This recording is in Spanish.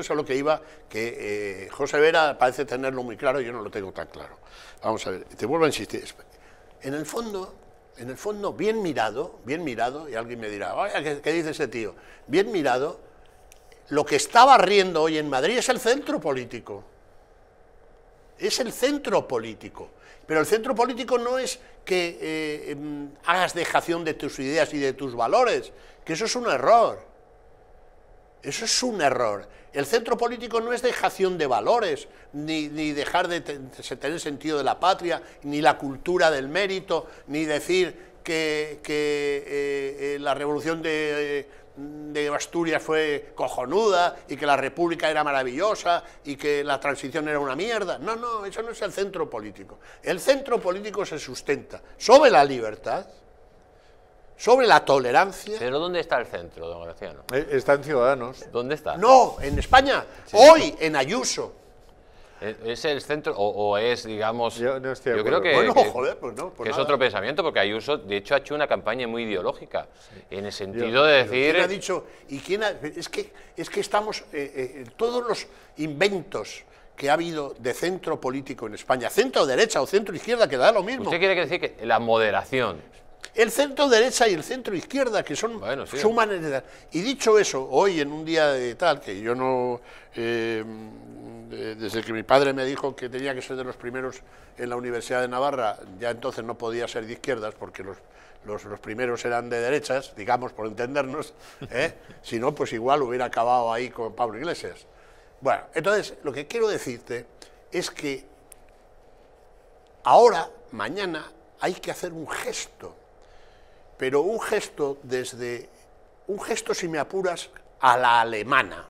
Esto es a lo que iba, que José Vera parece tenerlo muy claro, yo no lo tengo tan claro. Vamos a ver, te vuelvo a insistir. En el fondo, bien mirado, y alguien me dirá, oye, ¿qué dice ese tío? Bien mirado, lo que está barriendo hoy en Madrid es el centro político. Es el centro político. Pero el centro político no es que hagas dejación de tus ideas y de tus valores, que eso es un error. Eso es un error. El centro político no es dejación de valores, ni dejar de tener sentido de la patria, ni la cultura del mérito, ni decir que la revolución de Asturias fue cojonuda y que la república era maravillosa y que la transición era una mierda. No, no, eso no es el centro político. El centro político se sustenta sobre la libertad, sobre la tolerancia. ¿Pero dónde está el centro, don Graciano? Está en Ciudadanos. ¿Dónde está? No, en España. Sí. Hoy, en Ayuso. ¿Es el centro o es, digamos... Yo no estoy de acuerdo. Yo creo que, bueno, joder, pues no, pues que es otro pensamiento, porque Ayuso, de hecho, ha hecho una campaña muy ideológica, sí, en el sentido de decir... ¿Quién ha dicho? ¿Y quién ha, es que estamos... todos los inventos que ha habido de centro político en España, centro derecha o centro izquierda, que da lo mismo. ¿Usted quiere decir que la moderación... El centro derecha y el centro izquierda, que son, bueno, sí, suman en edad. Y dicho eso, hoy en un día de tal, que yo no... desde que mi padre me dijo que tenía que ser de los primeros en la Universidad de Navarra, ya entonces no podía ser de izquierdas, porque los primeros eran de derechas, digamos, por entendernos, ¿eh? Si no, pues igual hubiera acabado ahí con Pablo Iglesias. Bueno, entonces, lo que quiero decirte es que ahora, mañana, hay que hacer un gesto, pero un gesto si me apuras, a la alemana.